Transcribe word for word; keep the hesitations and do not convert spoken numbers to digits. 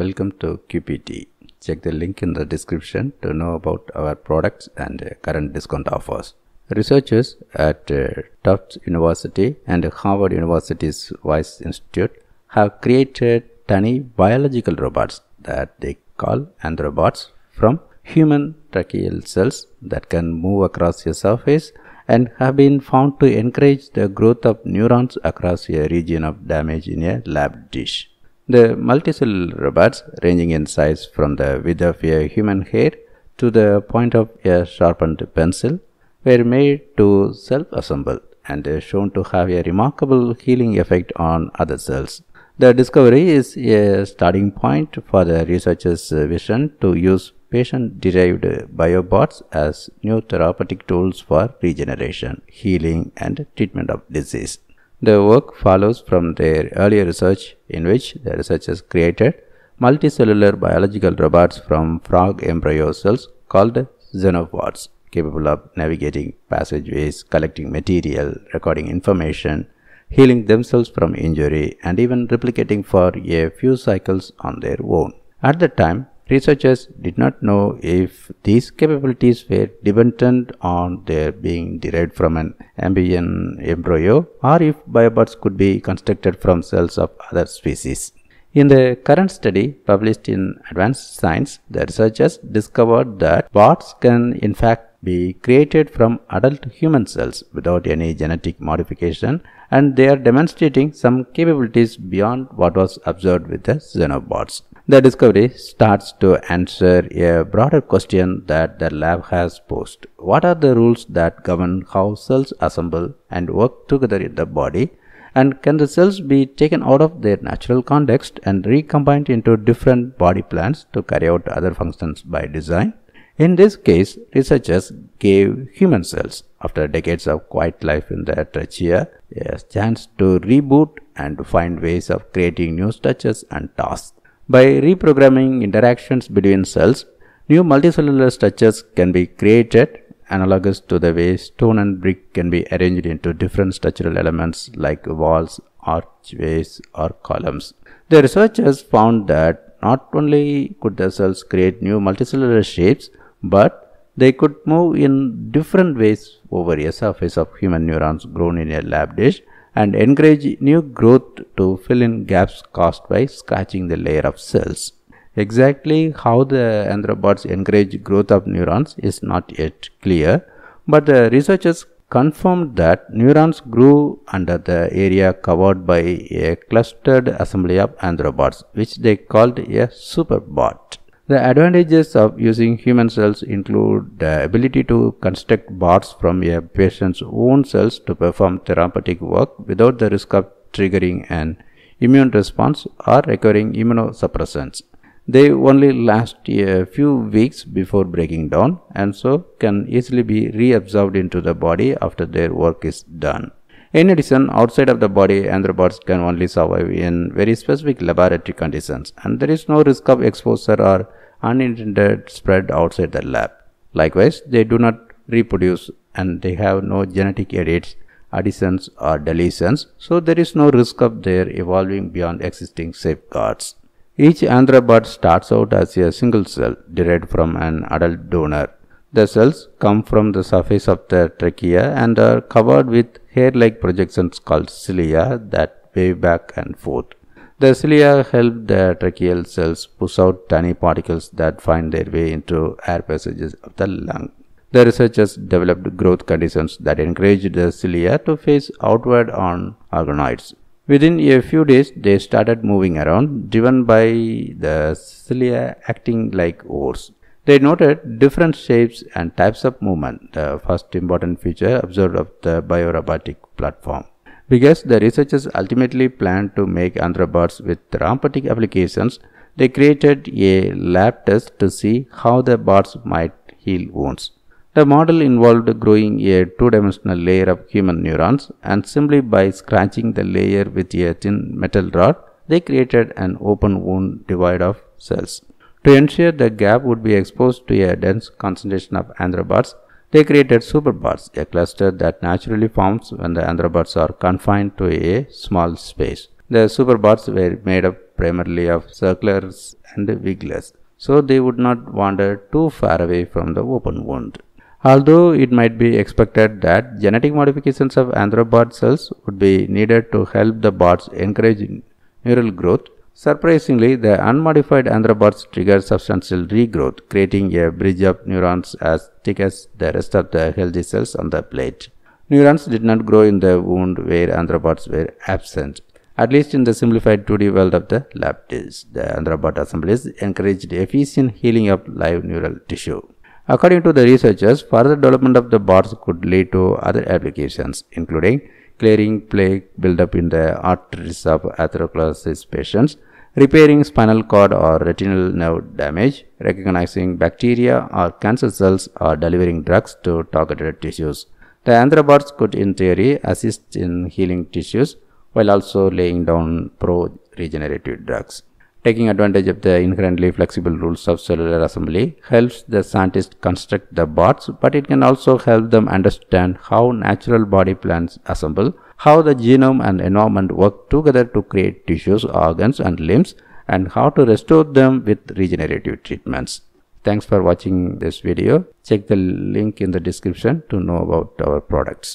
Welcome to Q P T. Check the link in the description to know about our products and current discount offers. Researchers at Tufts University and Harvard University's Wyss Institute have created tiny biological robots that they call Anthrobots from human tracheal cells that can move across a surface and have been found to encourage the growth of neurons across a region of damage in a lab dish. The multicellular robots, ranging in size from the width of a human hair to the point of a sharpened pencil, were made to self-assemble and shown to have a remarkable healing effect on other cells. The discovery is a starting point for the researchers' vision to use patient-derived biobots as new therapeutic tools for regeneration, healing, and treatment of disease. The work follows from their earlier research in which the researchers created multicellular biological robots from frog embryo cells called xenobots, capable of navigating passageways, collecting material, recording information, healing themselves from injury, and even replicating for a few cycles on their own. At the time, researchers did not know if these capabilities were dependent on their being derived from an amphibian embryo or if biobots could be constructed from cells of other species. In the current study published in Advanced Science, the researchers discovered that bots can in fact be created from adult human cells without any genetic modification, and they are demonstrating some capabilities beyond what was observed with the xenobots. The discovery starts to answer a broader question that the lab has posed. What are the rules that govern how cells assemble and work together in the body? And can the cells be taken out of their natural context and recombined into different body plans to carry out other functions by design? In this case, researchers gave human cells, after decades of quiet life in the trachea, a chance to reboot and find ways of creating new structures and tasks. By reprogramming interactions between cells, new multicellular structures can be created, analogous to the way stone and brick can be arranged into different structural elements like walls, archways, or columns. The researchers found that not only could the cells create new multicellular shapes, but they could move in different ways over a surface of human neurons grown in a lab dish and encourage new growth to fill in gaps caused by scratching the layer of cells. Exactly how the Anthrobots encourage growth of neurons is not yet clear, but the researchers confirmed that neurons grew under the area covered by a clustered assembly of Anthrobots, which they called a superbot. The advantages of using human cells include the ability to construct bots from a patient's own cells to perform therapeutic work without the risk of triggering an immune response or requiring immunosuppressants. They only last a few weeks before breaking down and so can easily be reabsorbed into the body after their work is done. In addition, outside of the body, Anthrobots can only survive in very specific laboratory conditions, and there is no risk of exposure or unintended spread outside the lab. Likewise, they do not reproduce and they have no genetic edits, additions or deletions, so there is no risk of their evolving beyond existing safeguards. Each Anthrobot starts out as a single cell derived from an adult donor. The cells come from the surface of the trachea and are covered with hair-like projections called cilia that wave back and forth. The cilia help the tracheal cells push out tiny particles that find their way into air passages of the lung. The researchers developed growth conditions that encouraged the cilia to face outward on organoids. Within a few days, they started moving around, driven by the cilia acting like oars. They noted different shapes and types of movement, the first important feature observed of the biorobotic platform. Because the researchers ultimately planned to make Anthrobots with therapeutic applications, they created a lab test to see how the bots might heal wounds. The model involved growing a two-dimensional layer of human neurons, and simply by scratching the layer with a thin metal rod, they created an open wound divide of cells. To ensure the gap would be exposed to a dense concentration of Anthrobots, they created superbots, a cluster that naturally forms when the Anthrobots are confined to a small space. The superbots were made of primarily of circlers and wigglers, so they would not wander too far away from the open wound. Although it might be expected that genetic modifications of anthrobot cells would be needed to help the bots encourage neural growth, surprisingly, the unmodified anthrobots trigger substantial regrowth, creating a bridge of neurons as thick as the rest of the healthy cells on the plate. Neurons did not grow in the wound where anthrobots were absent. At least in the simplified two D world of the lab dish, the anthrobot assemblies encouraged efficient healing of live neural tissue. According to the researchers, further development of the bots could lead to other applications, including clearing plaque buildup in the arteries of atherosclerosis patients, repairing spinal cord or retinal nerve damage, recognizing bacteria or cancer cells, or delivering drugs to targeted tissues. The anthrobots could, in theory, assist in healing tissues while also laying down pro-regenerative drugs. Taking advantage of the inherently flexible rules of cellular assembly helps the scientists construct the bots, but it can also help them understand how natural body plans assemble, how the genome and environment work together to create tissues, organs, and limbs, and how to restore them with regenerative treatments. Thanks for watching this video. Check the link in the description to know about our products.